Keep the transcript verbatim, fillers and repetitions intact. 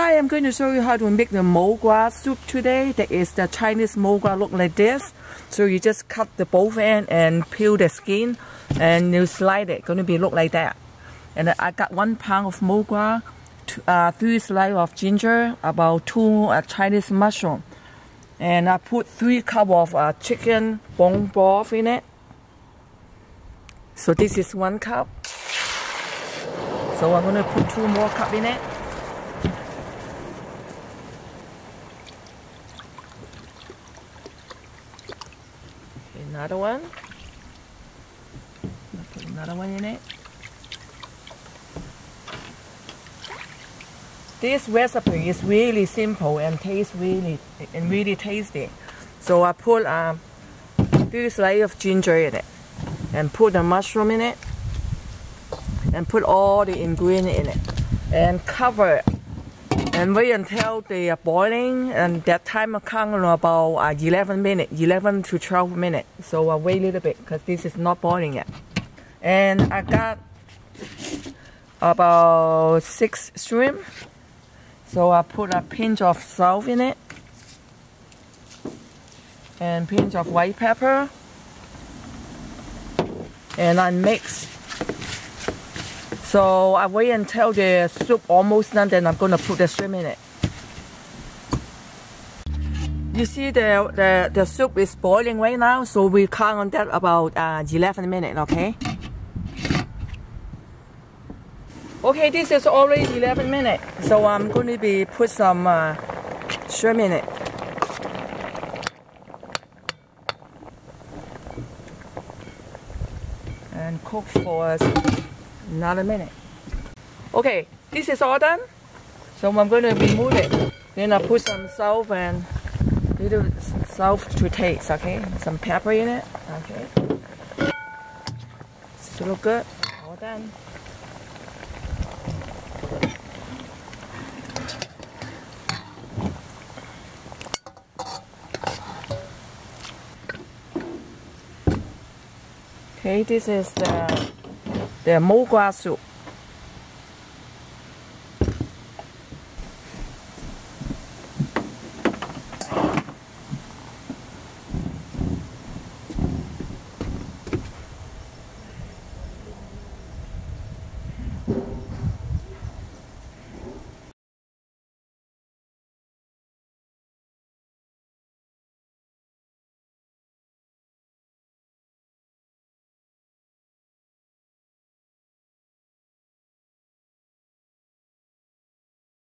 Hi, I'm going to show you how to make the Mo Gua soup today. That is the Chinese Mo Gua, look like this. So you just cut the both end and peel the skin and you slide it. Going to be look like that. And I got one pound of Mo Gua, two, uh, three slice of ginger, about two uh, Chinese mushroom. And I put three cup of uh, chicken bone broth in it. So this is one cup. So I'm going to put two more cup in it. Another one. I'll put another one in it. This recipe is really simple and tastes really and really tasty. So I put a few slices of ginger in it, and put the mushroom in it, and put all the ingredients in it, and cover it, and wait until they are boiling, and that time I count about uh, eleven minutes, eleven to twelve minutes. So I wait a little bit because this is not boiling yet. And I got about six shrimp, so I put a pinch of salt in it, and pinch of white pepper, and I mix. So I wait until the soup almost done, then I'm going to put the shrimp in it. You see the, the, the soup is boiling right now, so we count on that about uh, eleven minutes, okay? Okay, this is already eleven minutes, so I'm going to be put some uh, shrimp in it. And cook for us. Another minute. Okay, this is all done. So I'm going to remove it. Then I put some salt and little salt to taste. Okay, some pepper in it. Okay, it's look good. All done. Okay, this is the. The Mo Gua soup.